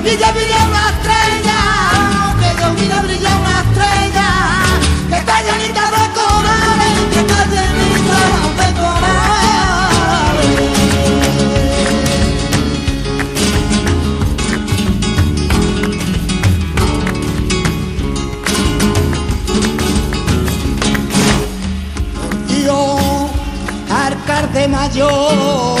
brilla una estrella, que Dios mira brilla una estrella, que está llenita de colores, que está llenita de colores. Yo, alcalde mayor,